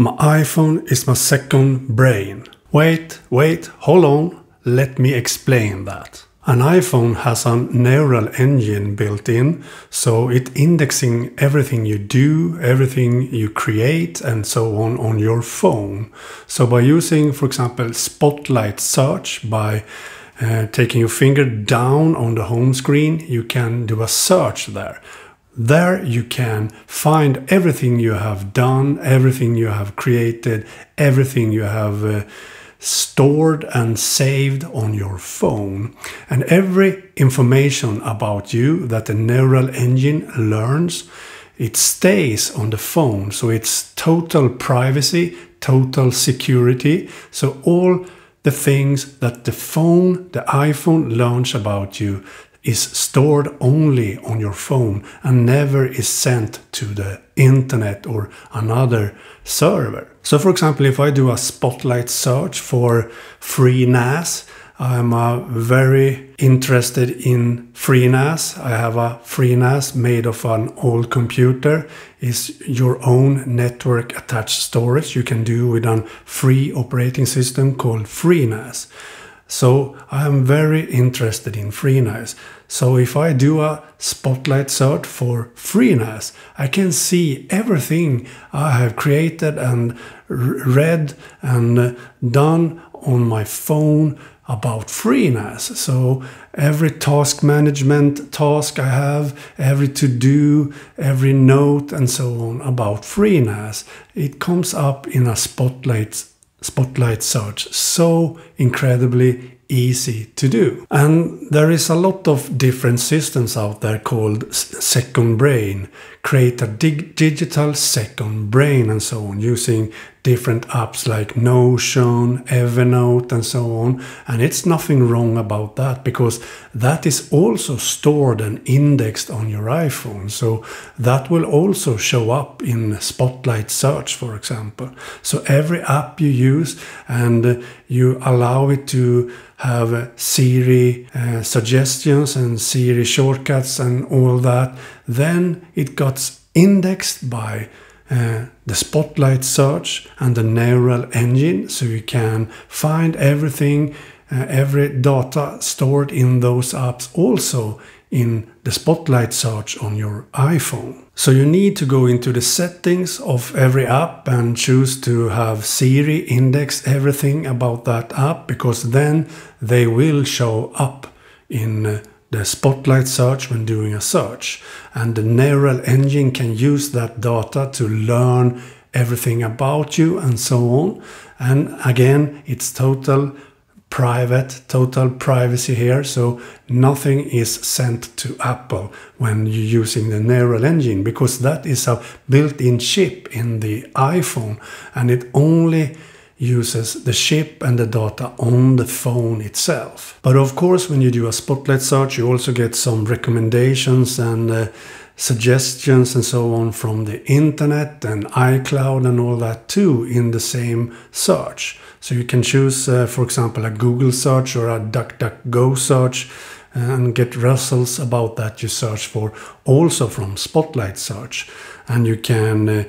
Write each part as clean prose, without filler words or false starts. My iPhone is my second brain. Wait, hold on, let me explain that. An iPhone has a neural engine built in, so it's indexing everything you do, everything you create and so on your phone. So by using, for example, Spotlight Search, by taking your finger down on the home screen, you can do a search there. There you can find everything you have done, everything you have created, everything you have stored and saved on your phone. And every information about you that the neural engine learns, it stays on the phone. So it's total privacy, total security. So all the things that the phone, the iPhone learns about you is stored only on your phone and never is sent to the internet or another server. So for example, if I do a Spotlight search for FreeNAS, I'm very interested in FreeNAS. I have a FreeNAS made of an old computer. It's your own network attached storage you can do with a free operating system called FreeNAS. So I'm very interested in FreeNAS. So if I do a Spotlight search for FreeNAS, I can see everything I have created and read and done on my phone about FreeNAS. So every task management task I have, every to-do, every note and so on about FreeNAS, it comes up in a Spotlight search. So incredibly easy to do. And there is a lot of different systems out there called second brain. Create a digital second brain and so on, using different apps like Notion, Evernote and so on. And it's nothing wrong about that, because that is also stored and indexed on your iPhone. So that will also show up in Spotlight search, for example. So every app you use, and you allow it to have Siri suggestions and Siri shortcuts and all that, then it gets indexed by the Spotlight search and the neural engine, so you can find everything, every data stored in those apps also in the Spotlight search on your iPhone. So you need to go into the settings of every app and choose to have Siri index everything about that app, because then they will show up in the Spotlight search when doing a search. And the neural engine can use that data to learn everything about you and so on. And again, it's total privacy here. So nothing is sent to Apple when you're using the neural engine, because that is a built-in chip in the iPhone, and it only uses the chip and the data on the phone itself. But of course, when you do a Spotlight search, you also get some recommendations and suggestions and so on from the internet and iCloud and all that too in the same search. So you can choose, for example, a Google search or a DuckDuckGo search and get results about that you search for also from Spotlight search. And you can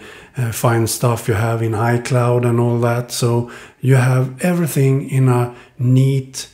find stuff you have in iCloud and all that. So you have everything in a neat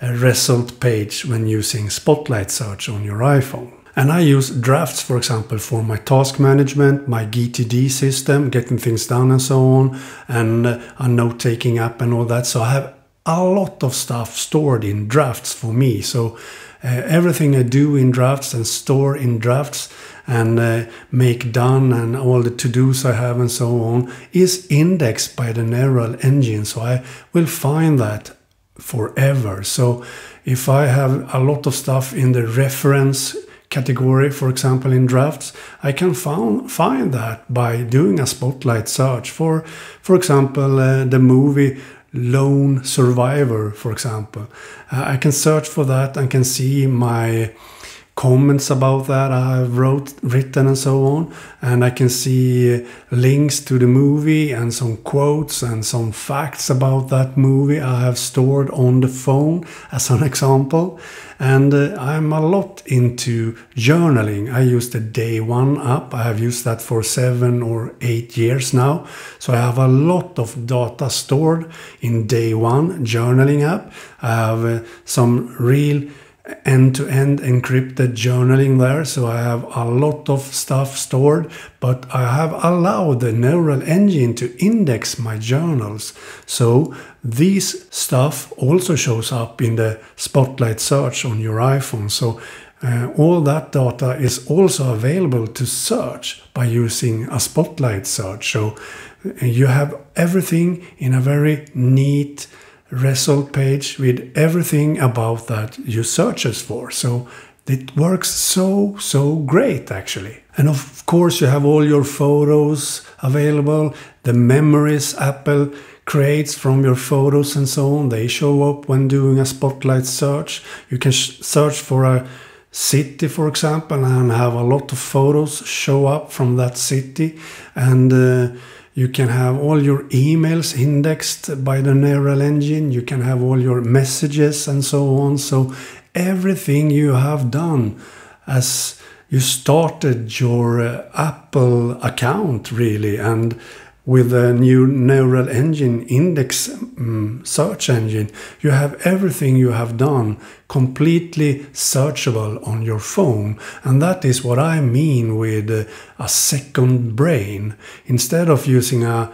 result page when using Spotlight search on your iPhone. And I use Drafts, for example, for my task management, my GTD system, getting things done and so on, and a note-taking app and all that. So I have a lot of stuff stored in Drafts for me. So everything I do in Drafts and store in Drafts and make done and all the to-dos I have and so on is indexed by the neural engine. So I will find that forever. So if I have a lot of stuff in the reference category, for example, in Drafts, I can find that by doing a Spotlight search for example, the movie Lone Survivor, for example. I can search for that and can see my comments about that I've written and so on. And I can see links to the movie and some quotes and some facts about that movie I have stored on the phone as an example. And I'm a lot into journaling. I use the Day One app. I have used that for 7 or 8 years now. So I have a lot of data stored in Day One journaling app. I have some real end-to-end encrypted journaling there, so I have a lot of stuff stored, but I have allowed the Neural Engine to index my journals, so this stuff also shows up in the Spotlight Search on your iPhone. So all that data is also available to search by using a Spotlight Search, so you have everything in a very neat result page with everything about that you searches for. So it works so great actually. And of course you have all your photos available, the memories Apple creates from your photos and so on. They show up when doing a Spotlight Search. You can search for a city, for example, and have a lot of photos show up from that city. And you can have all your emails indexed by the Neural Engine. You can have all your messages and so on. So everything you have done as you started your Apple account, really, and with a new Neural Engine index search engine, you have everything you have done completely searchable on your phone. And that is what I mean with a second brain. Instead of using a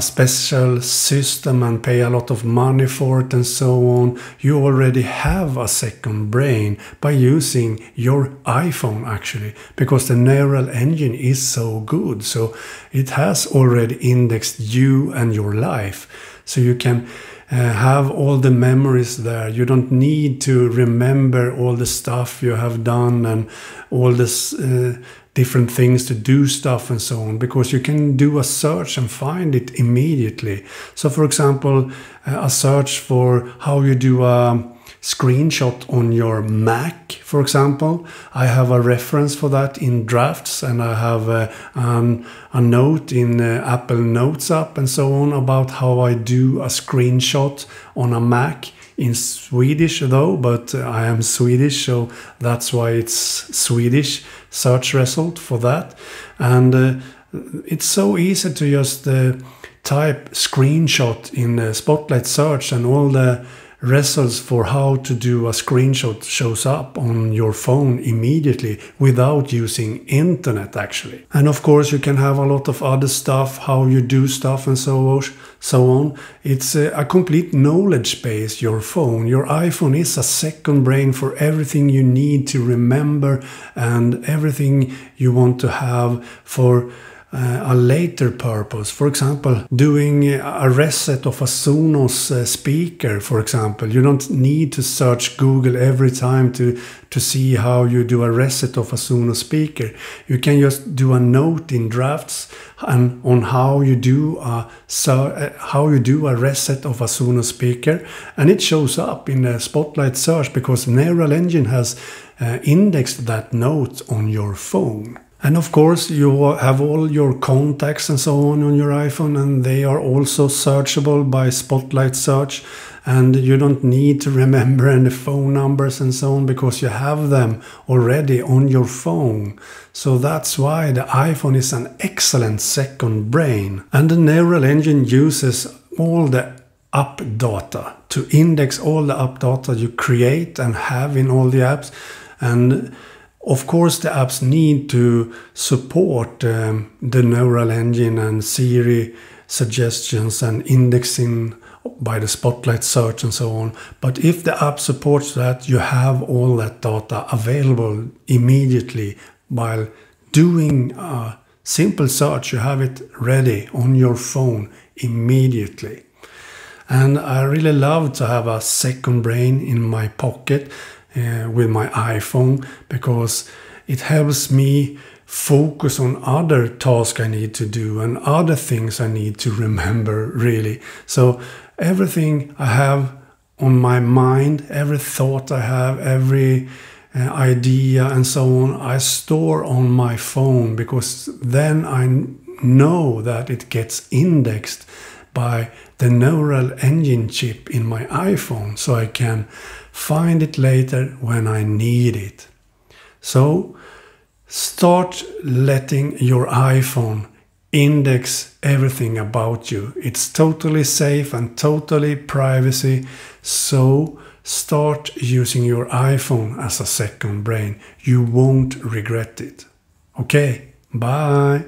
special system and pay a lot of money for it and so on, you already have a second brain by using your iPhone actually, because the Neural Engine is so good. So it has already indexed you and your life. So you can have all the memories there. You don't need to remember all the stuff you have done and all this different things to do stuff and so on, because you can do a search and find it immediately. So for example, a search for how you do a screenshot on your Mac, for example. I have a reference for that in Drafts, and I have a note in Apple Notes app and so on about how I do a screenshot on a Mac. In Swedish though, but I am Swedish, so that's why it's Swedish search result for that. And it's so easy to just type screenshot in the Spotlight Search, and all the results for how to do a screenshot shows up on your phone immediately without using internet actually. And of course you can have a lot of other stuff, how you do stuff and so on. It's a complete knowledge base, your phone. Your iPhone is a second brain for everything you need to remember and everything you want to have for a later purpose. For example, doing a reset of a Sonos speaker, for example. You don't need to search Google every time to see how you do a reset of a Sonos speaker. You can just do a note in Drafts and on how you do a reset of a Sonos speaker, and it shows up in the Spotlight Search because Neural Engine has indexed that note on your phone. And of course you have all your contacts and so on your iPhone, and they are also searchable by Spotlight Search, and you don't need to remember any phone numbers and so on because you have them already on your phone. So that's why the iPhone is an excellent second brain. And the Neural Engine uses all the app data to index all the app data you create and have in all the apps. And of course the apps need to support the Neural Engine and Siri suggestions and indexing by the Spotlight Search and so on. But if the app supports that, you have all that data available immediately. While doing a simple search, you have it ready on your phone immediately. And I really love to have a second brain in my pocket with my iPhone, because it helps me focus on other tasks I need to do and other things I need to remember, really. So everything I have on my mind, every thought I have, every idea and so on, I store on my phone, because then I know that it gets indexed by the Neural Engine chip in my iPhone, so I can find it later when I need it. So start letting your iPhone index everything about you. It's totally safe and totally privacy. So start using your iPhone as a second brain. You won't regret it. Okay, bye.